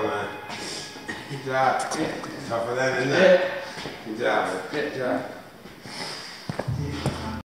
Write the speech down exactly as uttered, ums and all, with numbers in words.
on, man. Good job. Tougher than that. Good job. Good job.